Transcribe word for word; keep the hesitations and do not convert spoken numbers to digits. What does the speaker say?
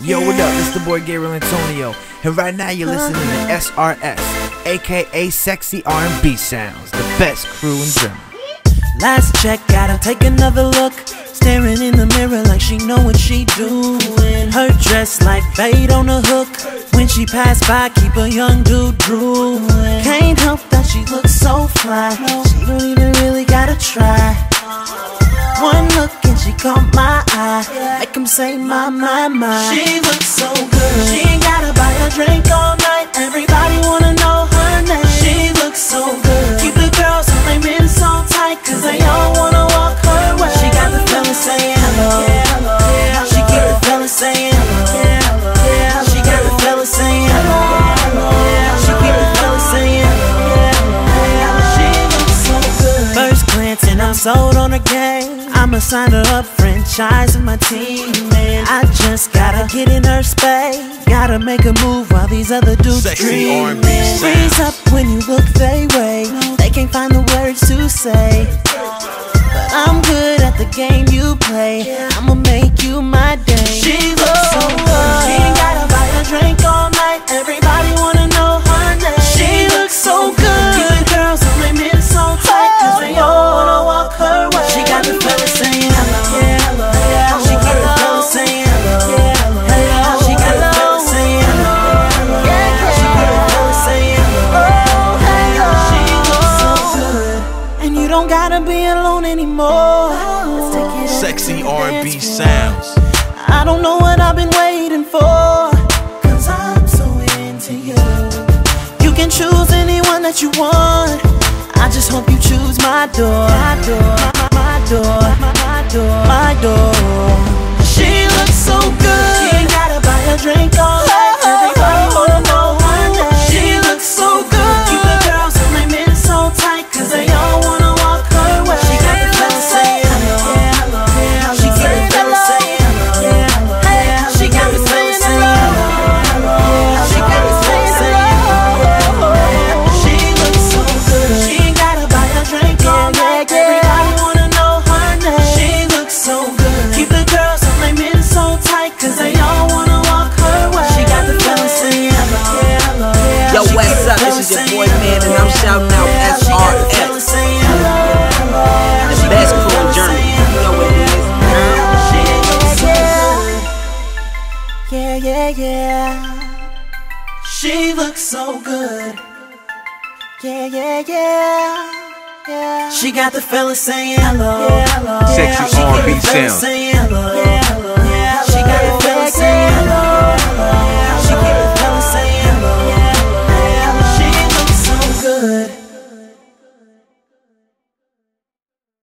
Yo, what up? It's the boy Gabriel Antonio, and right now you're listening to S R S, aka Sexy R and B Sounds, the best crew in Germany. Last check, gotta take another look. Staring in the mirror like she know what she doing. Her dress like bait on a hook. When she pass by, keep a young dude drooling. Can't help that she looks so fly. She don't even really gotta try. One look and she caught my eye. Make him say my, my, my. She looks so good. She ain't gotta buy a drink all night. Everybody wanna know her name. She looks so good. Keep the girls on their men so tight, cause they all wanna walk her way. She got the fella saying hello. Yeah, hello. Yeah, hello. She got the fella saying hello. Yeah, hello. Yeah, hello. She got the fella saying hello. Yeah, hello. Yeah, she got the fella saying hello. Yeah, hello. Yeah, she looks so good. First glance and I'm sold on her game. I'ma sign her up, franchising my team, man. I just gotta get in her space. Gotta make a move while these other dudes dreamin'. Freeze up when you look they way. They can't find the words to say. But I'm good at the game you play. I'ma make you my day. She looks so good. She ain't gotta buy a drink all night. Everybody wanna know her name. She looks so good. Keep the girls on their men so tight, cause they all wanna walk her way. She got the fella saying hello. Yeah, hello. Yeah, hello. She got the fella saying hello. Yeah, hello. Yeah, she got the fella saying hello. Yeah, she got the fella saying hello. She looks so good. And you don't gotta be alone anymore. Let's take it. Sexy R and B Sounds. I don't know what I've been waiting for, cause I'm so into you. You can choose anyone that you want. I just hope you choose my door, my door, my, my door, my, my door, my door. She looks so good. She ain't gotta buy a drink all night. Everybody wanna know her name. She looks so good. Keep the girls on their men so tight, cause they all wanna walk her way. She got the fella saying hello. Yeah, hello. Yeah, she got the fella saying hello. Yeah, hello. Yeah, she got the fella saying hello. Yeah, hello. Yeah, she got the fella saying hello. She looks so good. Drink all night, everybody wanna know her name. She looks so good. Keep the girls on their men so tight, cause they all wanna walk her way. She got the fella saying hello. Yo, what's up? This is your boy, man, and I'm shouting out S R S. The best crew in Germany. You know what it is. Yeah, yeah, yeah. She looks so good. Yeah, yeah, yeah. She got the fella saying hello. Sexy R and B Sound.